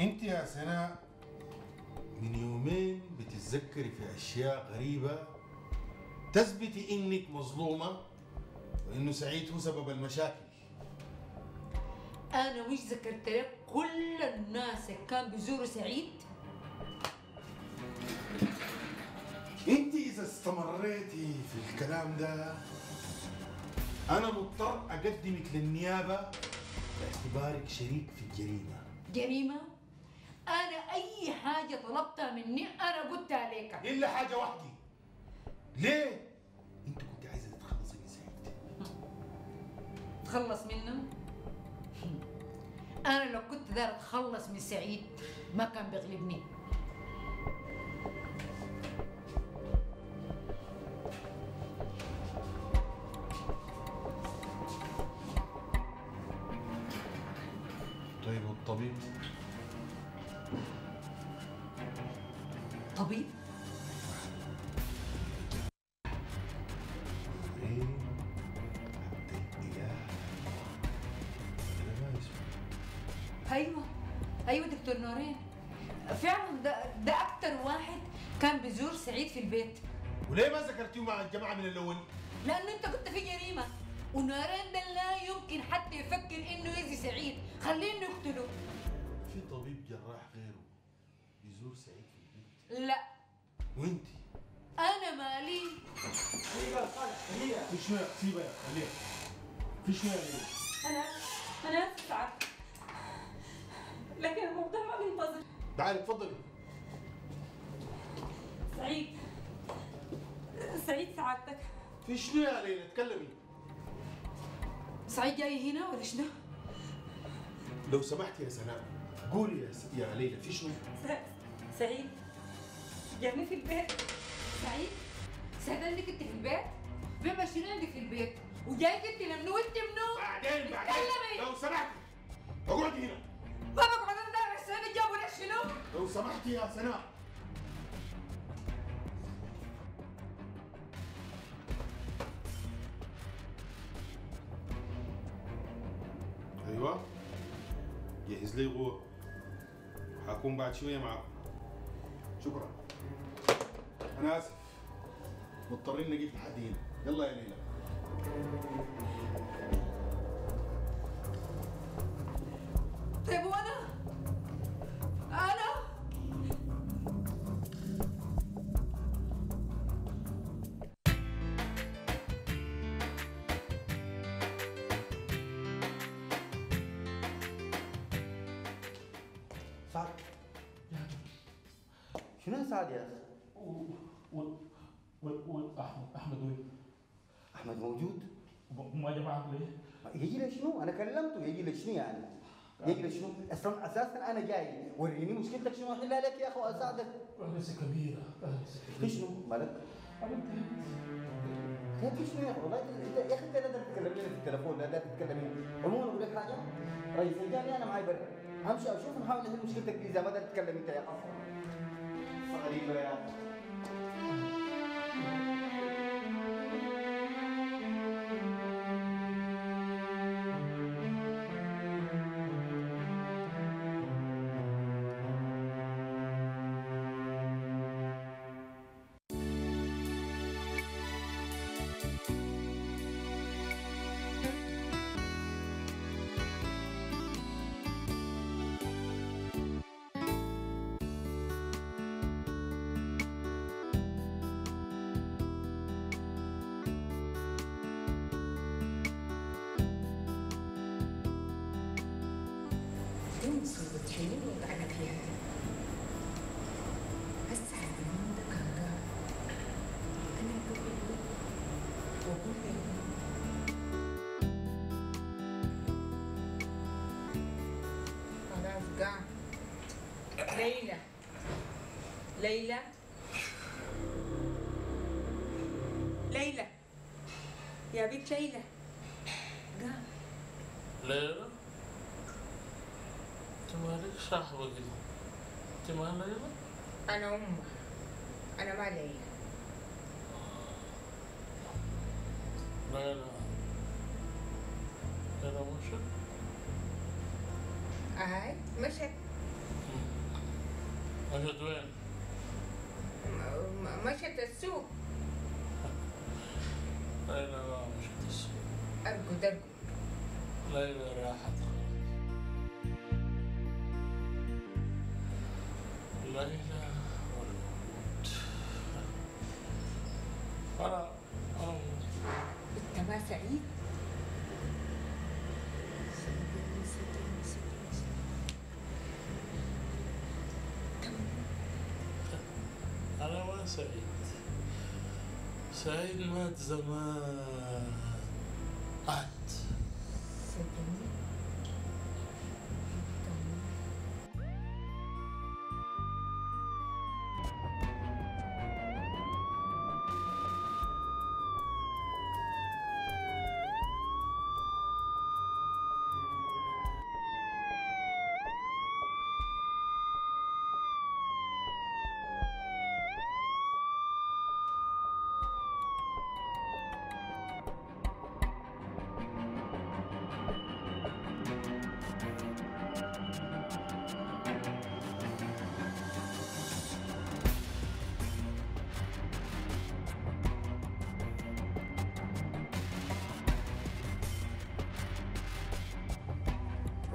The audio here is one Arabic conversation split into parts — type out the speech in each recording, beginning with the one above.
انت يا سناء من يومين بتتذكري في اشياء غريبه تثبتي انك مظلومه وانه سعيد هو سبب المشاكل. انا مش ذكرت لك كل الناس اللي كان بيزوروا سعيد؟ انت اذا استمريتي في الكلام ده انا مضطر اقدمك للنيابه باعتبارك شريك في الجريمه. جريمه؟ انا اي حاجه طلبتها مني انا قلتها لك الا حاجه واحده. ليه؟ انت كنت عايزه تتخلصي من سعيد. تخلص منه؟ انا لو كنت داير اتخلص من سعيد ما كان بيغلبني. طيب والطبيب؟ طبيب؟ ايوه دكتور نورين فعلا ده اكتر واحد كان بيزور سعيد في البيت. وليه ما ذكرتيه مع الجماعه من الاول؟ لانه انت كنت في جريمه ونورين ده لا يمكن حتى يفكر انه يأذي سعيد، خليه انه يقتله. في طبيب جراح غيره بيزور سعيد في البيت؟ لا. وانت؟ انا مالي. سيبها خالص خليها. في شويه سيبها خليها. في شويه خليها. انا تعبت. لكن الموضوع ما بينتظر. تعالي اتفضلي. سعيد سعادتك. في شنو يا ليلى؟ اتكلمي. سعيد جاي هنا ولا شنو؟ لو سمحتي يا سناء قولي يا ليلى في شنو؟ سعيد جاني في البيت. سعيد انت كنت في البيت؟ بيبقى شنو عندك في البيت؟ وجاي كنت لمنو وانت منو؟ بعدين لو سمحتي اقعدي هنا. ما بقعد انا داير السنة جابوا ليش شنو؟ لو سمحتي يا سناء. ايوه جهز لي غور وحكون بعد شوية معاكم. شكرا. أنا آسف مضطرين نجيب لحد هنا. يلا يا ليلى. طيب وانا سعد شنو يا سعد يا اخي؟ احمد وين؟ احمد موجود؟ ما جا معك ليه؟ يجي لي شنو؟ انا كلمته يجي لي شنو يعني؟ يجري شنو؟ اصلا اساسا انا جاي وريني مشكلتك شنو احلها لك يا اخو اساعدك. لسه كبيره لسه شنو مالك؟ يا في شنو يا اخو؟ والله يا اخي انت لا تتكلم لنا في التليفون لا تتكلم. عموما اقول لك حاجه رئيس الجامعه انا معي برا امشي اشوف نحاول نحل مشكلتك دي اذا ما تتكلم انت يا اخو. غريبه يا اخي. ليلى يا بنت ليلى قام. ليلى انت مالك صاحبة كده؟ انت مال ليلى؟ انا امها انا مال ليلى. ليلى مشت؟ اي مشت. مشت وين؟ مشت السوق. ليلى ما مشت السوق. أرقد أرقد. ليلى راحت. ليلى والموت. أنا أنت ما سعيد؟ أنا ما سعيد. سعيد مات زمان. مات.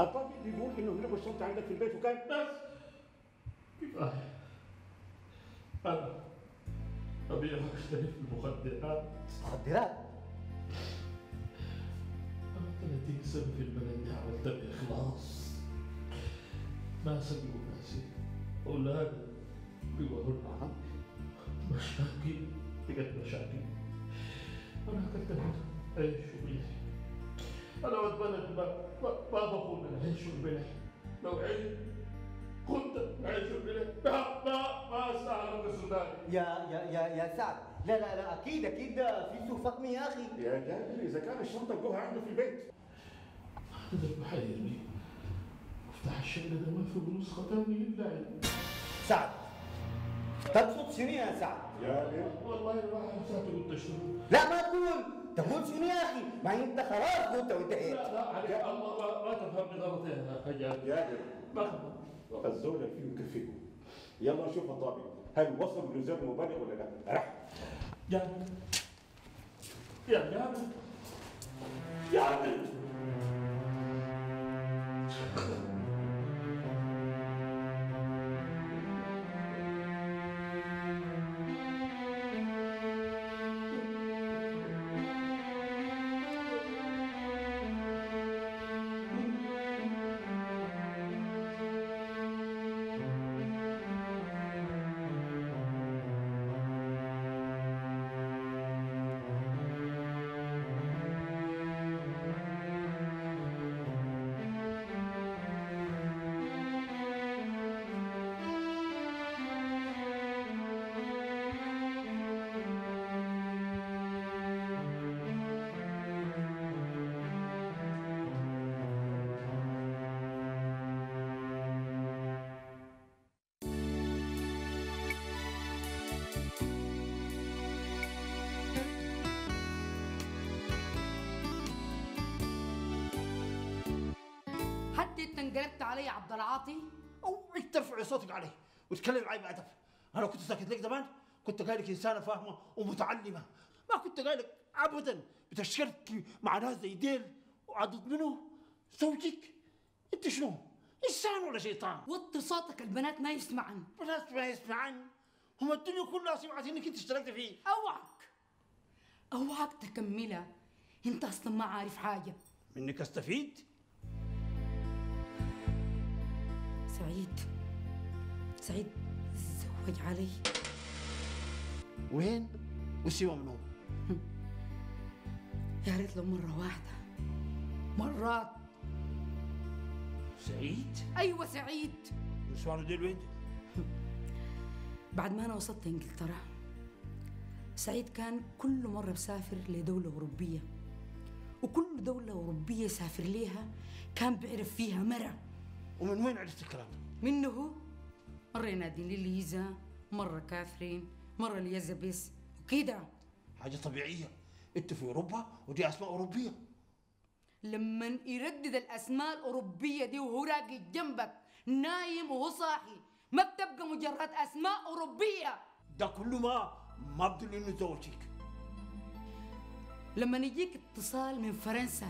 الطبيب بيقول انه هنا الشنطه عندك في البيت وكان بس يبقى انا ابيع واشتري في المخدرات. مخدرات؟ انا 30 سنه في البلد دي عملتها باخلاص، ما سمي ناسي اولادي بيقولوا لنا مشاكل بجد مشاكل. انا اكلت عيش وملح، انا ولد بلد ما باكل العيش والملح، لو عيش كنت عيش والملح ما استعملك السوداني. يا سعد، لا اكيد في سوء فهم يا اخي. يا جابر اذا كان الشنطه جوها عنده في البيت. هذا المحيرني مفتاح الشقه ده ما في فلوس ختمني الا سعد. تقصد شنو يا سعد؟ يا ليه؟ والله الواحد ساعته قلت اشتري. لا ما تقول تقول شنو يا اخي؟ ما انت خلاص قلت وانتهيت. لا عليك الله ما تفهمني غلط يا حجاج. يا اخي الزول فيه يكفيكم، يلا نشوف الطبيب هل وصل لزول مبالغ ولا لا؟ راح يا عمي انقلبت علي يا عبد العاطي؟ او انت ترفع صوتك علي وتتكلم معي بعدها. انا لو كنت ساكت لك زمان كنت قايلك انسانه فاهمه ومتعلمه، ما كنت قايلك ابدا بتشتركي مع ناس زي ديل وعضد منه زوجك. انت شنو؟ انسان ولا شيطان؟ وطي صوتك، البنات ما يسمعن. بنات ما يسمعن؟ هم الدنيا كلها سمعت انك انت اشتركت فيه. اوعك تكملها، انت اصلا ما عارف حاجه. منك استفيد؟ سعيد تزوج علي. وين؟ وسوى منو؟ يا ريت لو مرة واحدة. مرات. سعيد؟ أيوة سعيد. نسوانه ديل وين؟ بعد ما أنا وصلت إنجلترا، سعيد كان كل مرة بسافر لدولة أوروبية، وكل دولة أوروبية سافر ليها كان بيعرف فيها مرة. ومن وين عرفت الكلام؟ منه هو، مرة يناديني ليزا، مرة كاثرين، مرة اليزابيس وكده. حاجة طبيعية، أنت في أوروبا ودي أسماء أوروبية. لما يردد الأسماء الأوروبية دي وهو راقي جنبك نايم وهو صاحي، ما بتبقى مجرد أسماء أوروبية. ده كله ما بدل إنه زوجتك. لما يجيك اتصال من فرنسا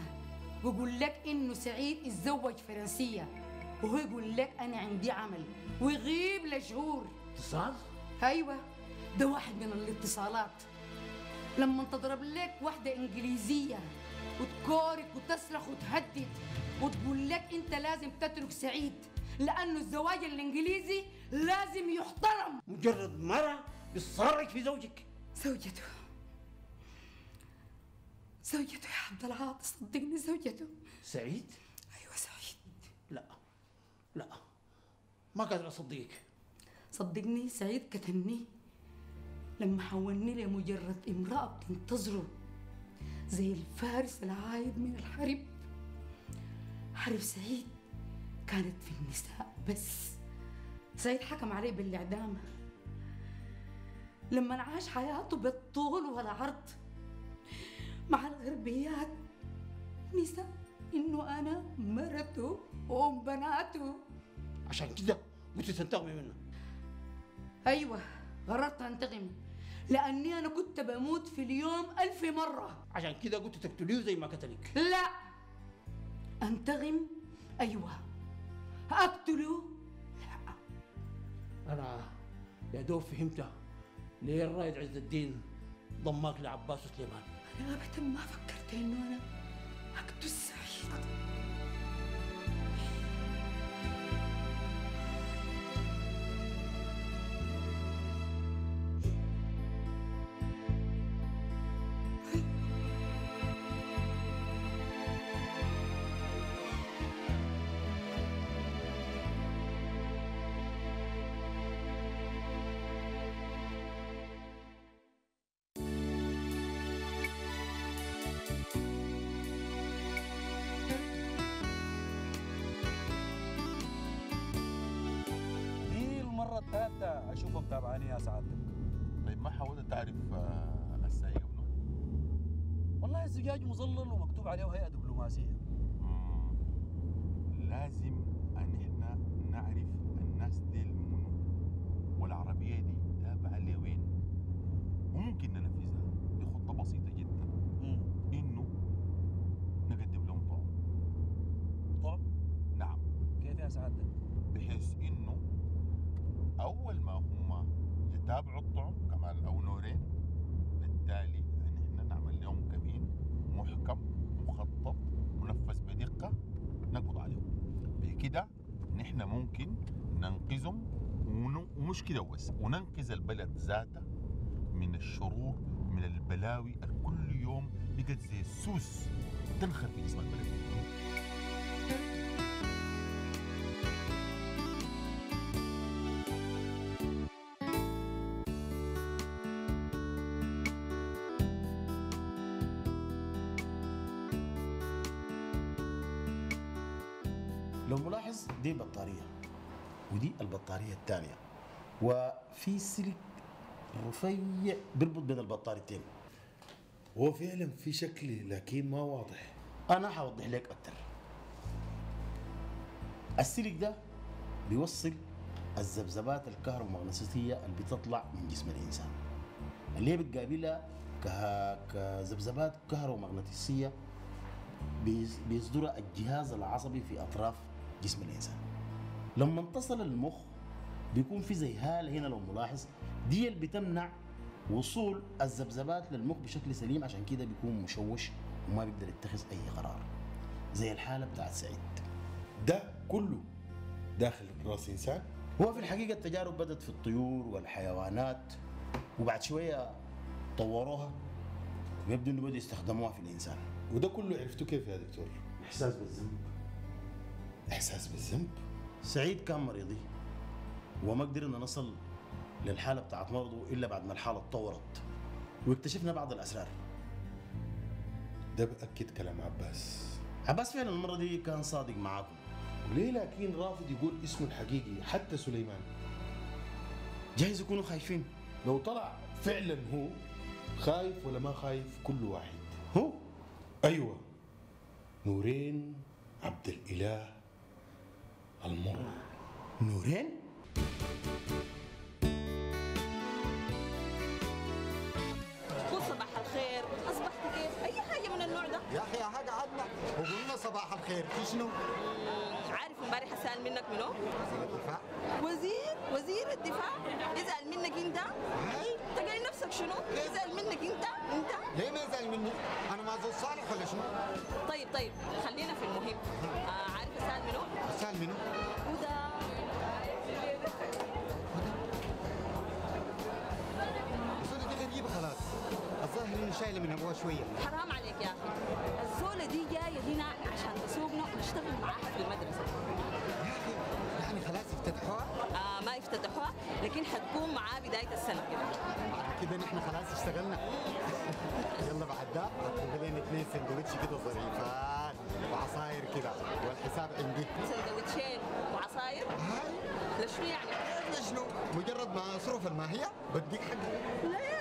ويقول لك إنه سعيد اتزوج فرنسية، وهو يقول لك أنا عندي عمل ويغيب لشهور. اتصال؟ أيوه، ده واحد من الاتصالات. لما تضرب لك واحدة إنجليزية وتكورك وتصرخ وتهدد وتقول لك أنت لازم تترك سعيد لأنه الزواج الإنجليزي لازم يحترم. مجرد مرة بتصرخ في زوجك. زوجته يا عبد العاطي، صدقني زوجته. سعيد؟ أيوه سعيد. لا ما قادر أصدقك. صدقني سعيد كتمني لما حولني لمجرد امرأة بتنتظره زي الفارس العايد من الحرب. حرب سعيد كانت في النساء بس، سعيد حكم عليه بالإعدام. لما عاش حياته بالطول والعرض مع الغربيات نساء إنه أنا مرته وأم بناته. عشان كده كنت تنتقمي منه؟ أيوه قررت أنتقم، لأني أنا كنت بموت في اليوم 1000 مرة. عشان كده كنت تقتليه زي ما قتلك؟ لا، أنتقم أيوه، أقتله لا. أنا يا دوب فهمتها ليه الرائد عز الدين ضماك لعباس وسليمان. أنا أبدا ما فكرت إنه أنا أقتل سعيد. الثالثة أشوفها متابعاني يا سعادتك. طيب ما حاولت تعرف السايق ابنه؟ والله الزجاج مظلل ومكتوب عليه هيئة دبلوماسية. لازم أن احنا نعرف الناس دي منو، والعربية دي تابعة لوين، وممكن ننفذها بخطة بسيطة جدا. إنه نقدم لهم طعم. طعم؟ نعم. كيف يا سعادتك؟ بحيث إنه أول ما هم يتابعوا الطعم كمان أو نورين، بالتالي نحن نعمل لهم كمين محكم مخطط منفذ بدقة نقبض عليهم. بكده نحن ممكن ننقذهم، ومش كده بس، وننقذ البلد ذاته من الشرور، من البلاوي كل يوم بقت زي السوس تنخر في جسم البلد. لو ملاحظ دي بطارية ودي البطارية الثانية، وفي سلك رفيع بيربط بين البطاريتين. هو فعلا في شكل لكن ما واضح. أنا حوضح لك أكثر. السلك ده بيوصل الذبذبات الكهرومغناطيسية اللي بتطلع من جسم الإنسان، اللي هي بتقابلها كذبذبات كهرومغناطيسية بيصدرها الجهاز العصبي في أطراف جسم الإنسان. لما انتصل المخ بيكون في زي هالة هنا لو ملاحظ، دي اللي بتمنع وصول الذبذبات للمخ بشكل سليم، عشان كده بيكون مشوش وما بيقدر يتخذ أي قرار زي الحالة بتاعت سعيد. ده كله داخل راس إنسان؟ هو في الحقيقة التجارب بدت في الطيور والحيوانات، وبعد شوية طوروها ويبدو إنه بدأوا يستخدموها في الإنسان. وده كله عرفتوا كيف يا دكتور؟ إحساس بالذنب. إحساس بالذنب؟ سعيد كان مريضي وما قدرنا نصل للحاله بتاعت مرضه الا بعد ما الحاله اتطورت واكتشفنا بعض الاسرار. ده باكد كلام عباس. عباس فعلا المره دي كان صادق معاكم. ليه لكن رافض يقول اسمه الحقيقي حتى سليمان؟ جايز يكونوا خايفين. لو طلع فعلا هو خايف ولا ما خايف كل واحد. هو ايوه نورين عبد الاله المر. نورين؟ قول صباح الخير، اصبحت كيف؟ اي حاجه من النوع ده يا اخي. يا حاجه عدنا وقول لنا صباح الخير في شنو؟ عارف امبارح سأل منك منو؟ وزير الدفاع. وزير الدفاع يزعل منك انت؟ انت قايل نفسك شنو؟ يزعل منك انت؟ ليه ما يزعل مني؟ انا ما زول صالح ولا شنو؟ طيب خلينا في المهم. عارف سأل منو؟ سأل منو؟ وده الزولة دي غريبة خلاص، الظاهر انه شايلة من ابوها شوية. حرام عليك يا اخي، الزولة دي جاية هنا عشان تسوقنا ونشتغل معاها في المدرسة. يا اخي يعني خلاص افتتحوها؟ ما افتتحوها لكن حتكون معاه بداية السنة كده نحن خلاص اشتغلنا. يلا بعدها هتجيب لنا 2 سندوتش كده ظريفان وعصاير كده والحساب عندي. سندوتشين وعصاير؟ لشنو يعني؟ لشنو؟ مجرد ما اصرف الماهية بديك حقي. لا يا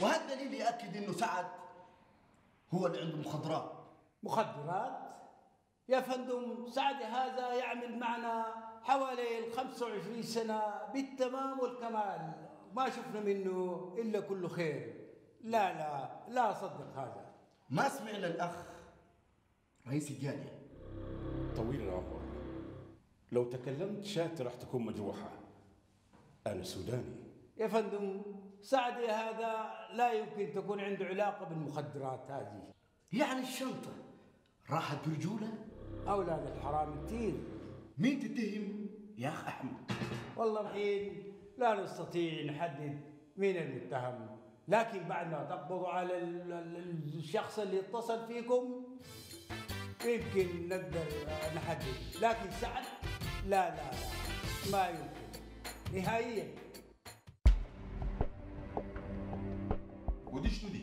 وهذا الدليل يأكد انه سعد هو اللي عنده مخدرات. مخدرات يا فندم؟ سعد هذا يعمل معنا حوالي 25 سنة بالتمام والكمال، ما شفنا منه الا كله خير. لا صدق هذا. ما سمعنا الاخ رئيس الجالية. طويل العمر، لو تكلمت شات راح تكون مجروحة. أنا سوداني يا فندم. سعدي هذا لا يمكن تكون عنده علاقة بالمخدرات هذه. يعني الشنطة راحت برجولة؟ أولاد الحرام كثير. مين تتهم يا أخ أحمد؟ والله الحين لا نستطيع نحدد مين المتهم، لكن بعد ما تقبضوا على الشخص اللي اتصل فيكم يمكن نقدر نحدد، لكن سعد لا ما يمكن نهائيا. ودي شنو دي؟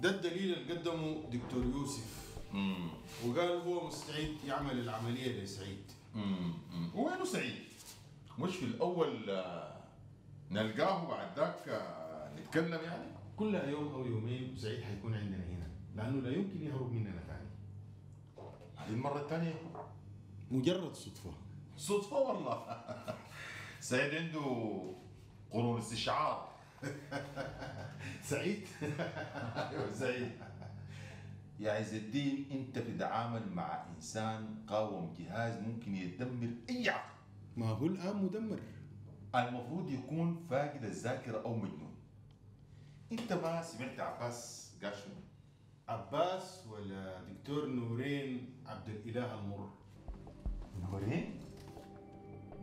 ده الدليل اللي قدمه دكتور يوسف. وقال هو مستعد يعمل العمليه لسعيد. وينه سعيد؟ مش في الاول نلقاه بعد ذاك نتكلم يعني؟ كلها يوم او يومين سعيد حيكون عندنا هنا، لانه لا يمكن يهرب مننا ثاني. المرة الثانية مجرد صدفة والله. سعيد عنده قرون استشعار. سعيد؟ ايوه سعيد. يا عز الدين، انت بتتعامل مع انسان قاوم جهاز ممكن يدمر اي عقل. ما هو الان مدمر، المفروض يكون فاقد الذاكرة او مجنون. انت ما سمعت عباس قال شنو؟ عباس ولا دكتور نورين عبد الاله المر؟ نورين؟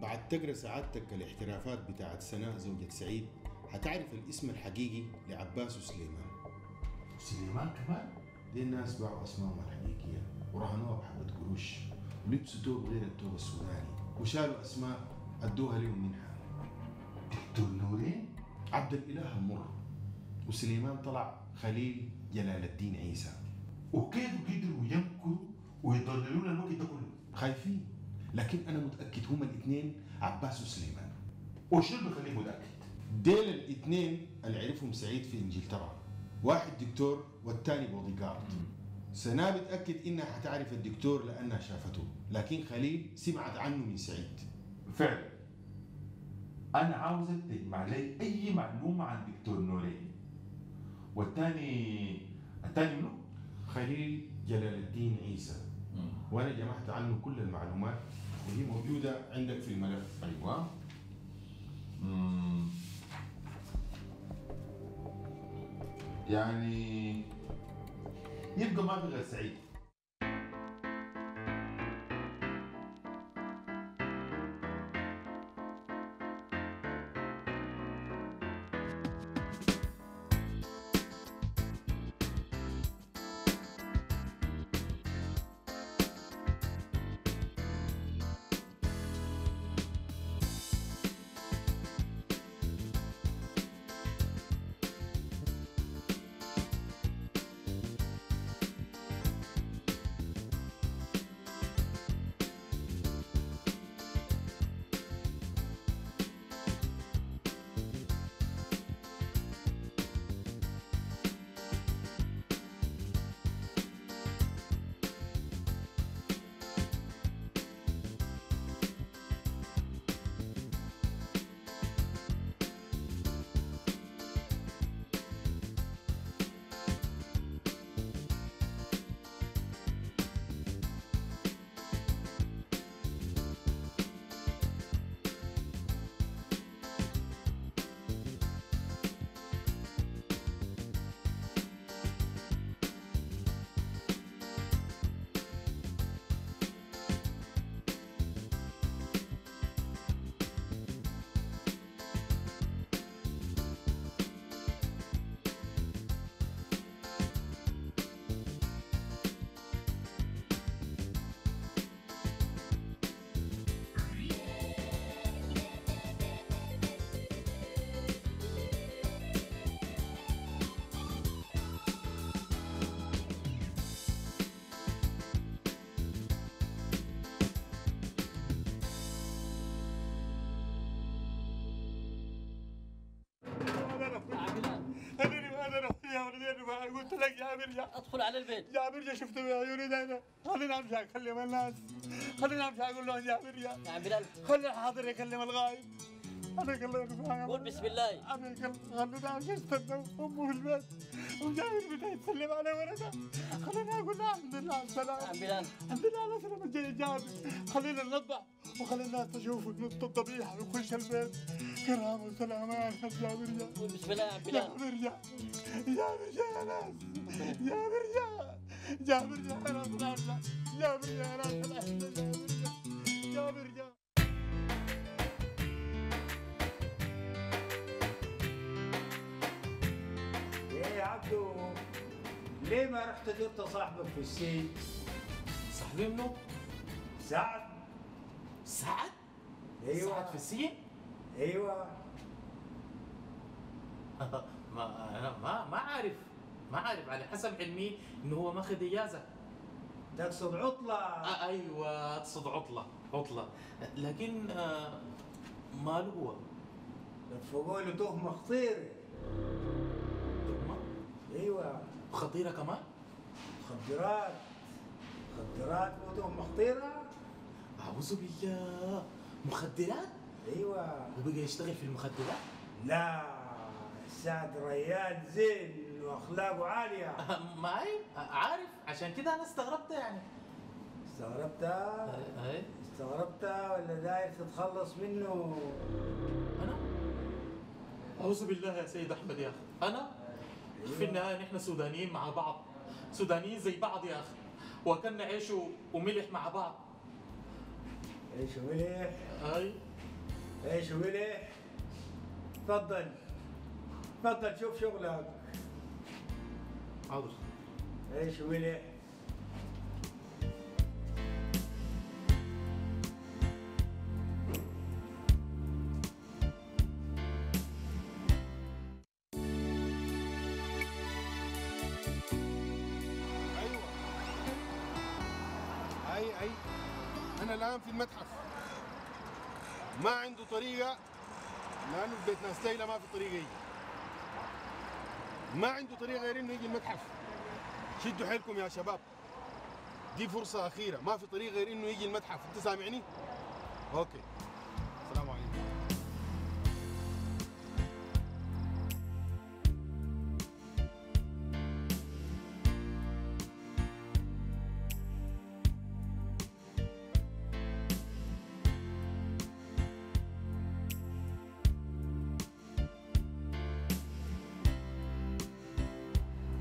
بعد تقرا سعادتك الاحترافات بتاعت سناء زوجة سعيد هتعرف الاسم الحقيقي لعباس وسليمان. سليمان كمان؟ دي الناس باعوا اسمائهم الحقيقية ورهنوها بحبة قروش ولبسوا توب غير التوب السوداني وشالوا اسماء ادوها لهم منها. دكتور نورين عبد الاله المر وسليمان طلع خليل جلال الدين عيسى. وكيف قدروا يمكروا ويضللونا الوقت ده كله؟ خايفين، لكن انا متاكد هما الاثنين عباس وسليمان. وشو اللي بخليك متاكد؟ ديل الاثنين اللي عرفهم سعيد في انجلترا، واحد دكتور والثاني بودي جارد. سناء بتاكد انها حتعرف الدكتور لانها شافته، لكن خليل سمعت عنه من سعيد. فعلا انا عاوزك تجمع لي اي معلومه عن دكتور نورين. الثاني منه؟ خليل جلال الدين عيسى. وانا جمعت عنه كل المعلومات وهي موجوده عندك في الملف. ايوه. يعني يبقى ما في غير سعيد. قلت لك يا عامر يا ادخل على البيت يا عامر يا شفته بعيوني ده خليني امشي اكلم الناس خليني امشي اقول لهم يا عامر يا عم بلال خلي الحاضر يكلم الغايب انا كلمت قول بسم الله انا كلمت خليني استنى امه في البيت وجاي بدها تسلم على ولدها خليني اقول لها الحمد لله على السلامه يا عم بلال الحمد لله على سلامه جاي جابر خلينا ننبه وخلي الناس تشوف الطبيعه ويخش البيت كرامه وسلامه يا خالد يا عامر قول بسم الله يا عم بلال يا برجع يا ناس يا برجع يا برجع يا ناس يا برجع يا ناس يا برجع يا عبدو ليه ما رحت زرت صاحبك في السجن؟ صاحبي منو؟ سعد. سعد؟ ايوه سعد في السجن؟ ايوه ما عارف على حسب علمي انه هو ماخذ اجازه. تقصد عطله؟ ايوه اقصد عطله لكن ما له هو لفقوا له تهمه خطيره. تهمه؟ ايوه خطيره كمان؟ مخدرات وتهمه خطيره؟ اعوذ بالله مخدرات؟ ايوه وبقى يشتغل في المخدرات؟ لا سعد ريال زين واخلاقه عاليه. معي عارف عشان كده انا استغربت يعني. استغربتها ولا داير تتخلص منه؟ انا؟ اعوذ بالله يا سيد احمد يا اخي، انا؟ أيوة. في النهايه نحن سودانيين مع بعض، سودانيين زي بعض يا اخي، واكلنا عيش وملح مع بعض. عيش وملح؟ اي عيش وملح؟ تفضل تفضل شوف شغلك. حاضر. ايش ولع؟ ايوه. اي انا الان في المتحف. ما عنده طريقه لانه في بيت ناس ليلى ما في طريقه يجي. ما عنده طريقه غير انه يجي المتحف. شدوا حيلكم يا شباب، دي فرصه اخيره، ما في طريقه غير انه يجي المتحف. انت سامعني؟ اوكي السلام عليكم.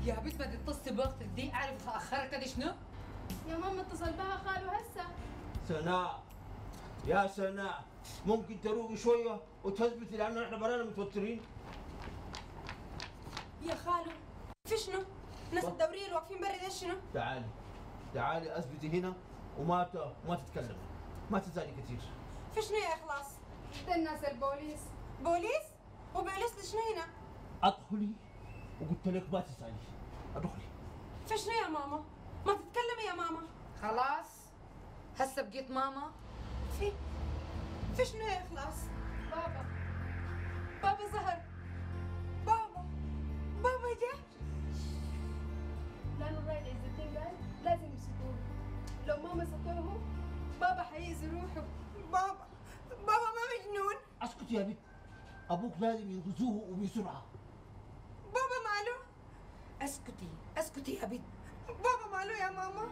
يا حبيبتي ما تتصل بوقتك دي، عارف اخرتك دي شنو؟ يا ماما اتصل بها خالو هسه. سناء يا سناء ممكن تروقي شويه وتثبتي لانه احنا برانا متوترين. يا خالو في شنو؟ الناس الدوريه اللي واقفين برا دي شنو؟ تعالي تعالي اثبتي هنا وما تتكلمي، ما تزعلي كثير. في شنو يا اخلاص؟ ده الناس البوليس. بوليس؟ وبوليس لشنو هنا؟ ادخلي وقلت لك ما تسألي، ادخلي. في شنو يا ماما؟ ما تتكلمي يا ماما. خلاص هسه بقيت ماما. في شنو يا اخلاص؟ بابا بابا زهر، بابا جه. لا والله عز الدين قال لازم يمسكوه، لو ما مسكوه بابا حيأذي روحه. بابا ما مجنون. اسكت يا بنت، ابوك لازم ينقذوه وبسرعه. بابا ماله؟ اسكتي اسكتي يا بنت. بابا ماله يا ماما؟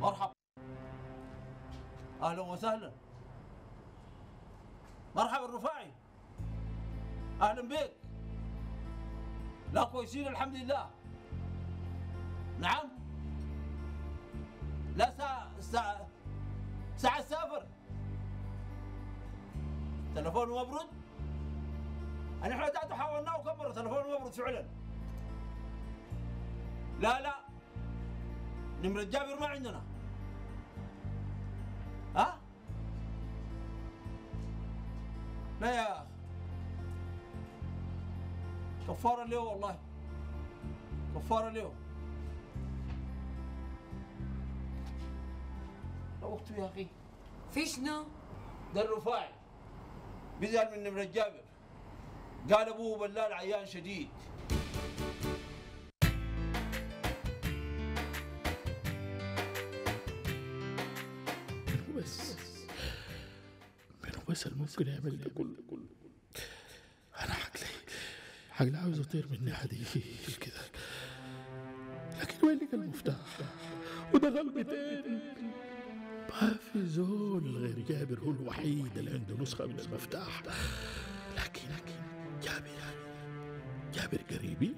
مرحبا. اهلا وسهلا. مرحبا الرفاعي، اهلا بك. لا كويسين الحمد لله. نعم. لا ساعة سافر. تلفون مبرد. أنا إحنا تعالوا حاولناه وكبروا تلفون مبرد فعلا. لا نمرة جابر ما عندنا. ها؟ لا يا أخي كفارة اليوم، والله كفارة اليوم. لو اخته يا اخي. في شنو؟ ده الرفاعي بيزعل من نمرة جابر، قال ابوه بلال عيان شديد. منو بس الممكن يعمل ده كله؟ انا حقلي عاوز اطير مني حديد كده، لكن وين لقى المفتاح؟ وده قلبي تاني. ما في زول غير جابر هو الوحيد اللي عنده نسخة من المفتاح، لكن جابر قريبي،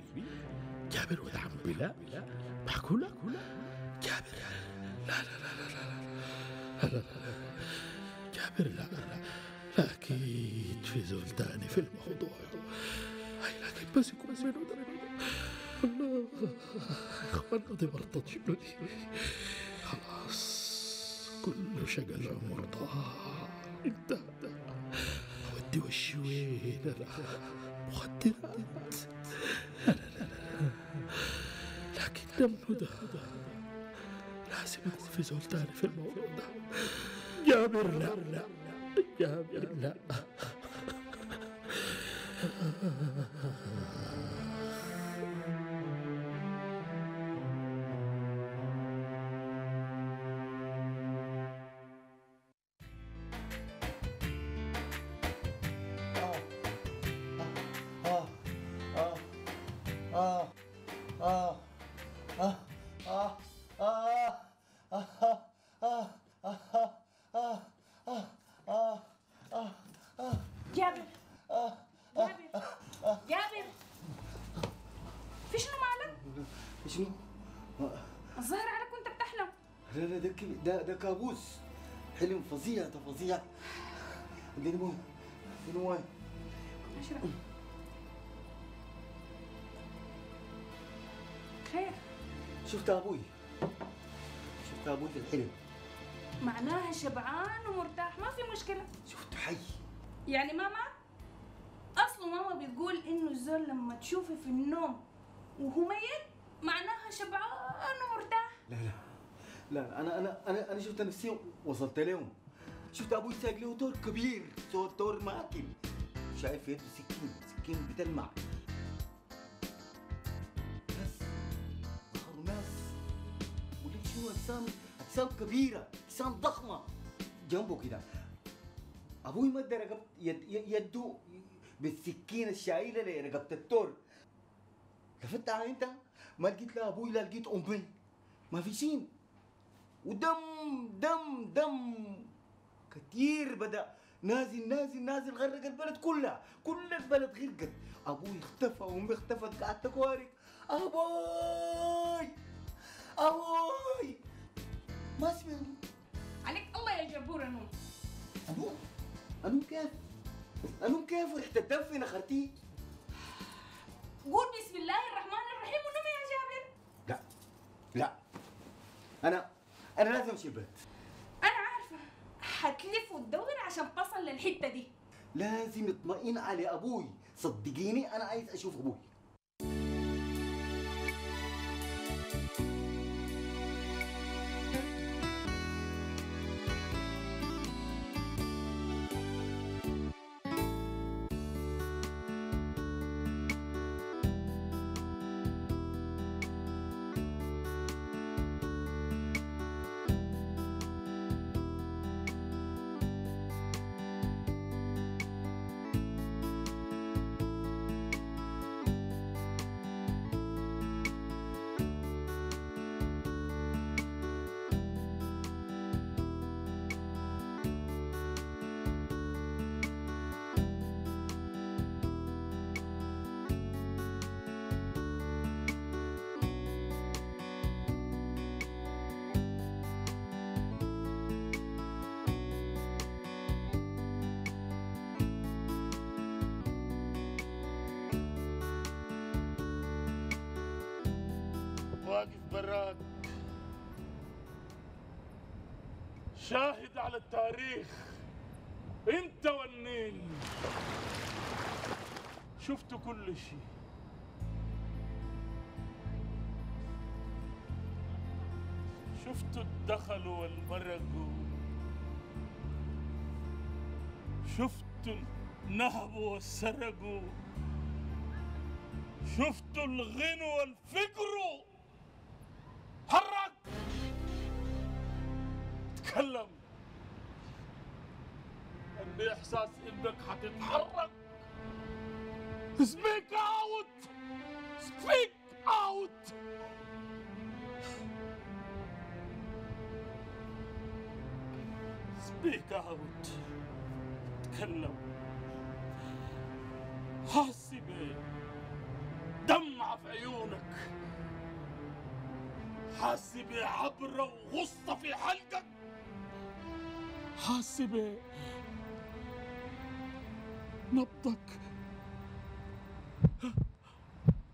جابر ولد عم بلال، بحكوا لك جابر. لا جابر لا أكيد في زول تاني في الموضوع. هاي لكن بس يكون منو ده؟ الله يا اخوان قضي مرضت شنو دي؟ خلاص كل شغل عمر ضاع انتهى. اودي وشي وين انا مخدرات. لا لكن ده منو ده؟ لازم يكون في زول تاني في الموضوع ده. جابر لا جابر لا. ده كابوس، حلم فظيع، ده فظيع. اديني مويه اديني مويه اشرب. خير؟ شفت ابوي في الحلم، معناها شبعان ومرتاح ما في مشكله. شفته حي يعني ما مات. اصله ماما بتقول انه الزول لما تشوفه في النوم وهو ميت معناها شبعان ومرتاح. لا انا شفت نفسي وصلت لهم. شفت ابوي ساق له دور كبير، دور ماكل، شايف في يده سكين بتلمع. بس ظهروا ناس وليه شنو اجسام كبيره، اجسام ضخمه جنبه كده. ابوي مد رقبه يده بالسكين الشايله لرقبه الدور. لفت عينتها ما لقيت لا ابوي لا لقيت امي، ما في شيء. ودم دم دم كثير بدا نازل نازل نازل، غرق البلد كلها، كل البلد غرقت. ابوي اختفى وامي اختفت، قعدت اكوارك ابوي ابوي ما سمعت. عليك الله يا جبور. انوم انوم انوم كيف؟ انوم كيف رحت تدفن اخرتي؟ قول بسم الله الرحمن الرحيم ونوم يا جابر. لا لا انا لازم امشي البيت. انا عارفه حتلف وتدور عشان تصل للحته دي. لازم اطمئن على ابوي، صدقيني انا عايز اشوف ابوي. شاهد على التاريخ انت والنيل، شفت كل شيء. شفت الدخل والمرق، شفت النهب والسرق، شفت الغنى والفقر. حرك، تكلم، عندي احساس انك حتتحرك. سبيك اوت، سبيك اوت. سبيك اوت، تكلم. حاسي بدمعة في عيونك، حاس بعبرة وغصة في حلقك، حاس بنبضك،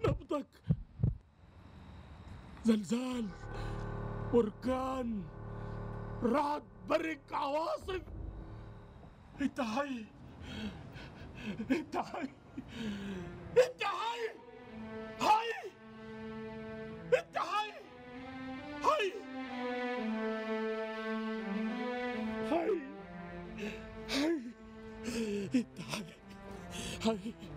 نبضك زلزال، بركان، رعد، برق، عواصف. انت حي، انت حي، انت حي، حي، انت حي، هاي هاي هاي هاي هاي.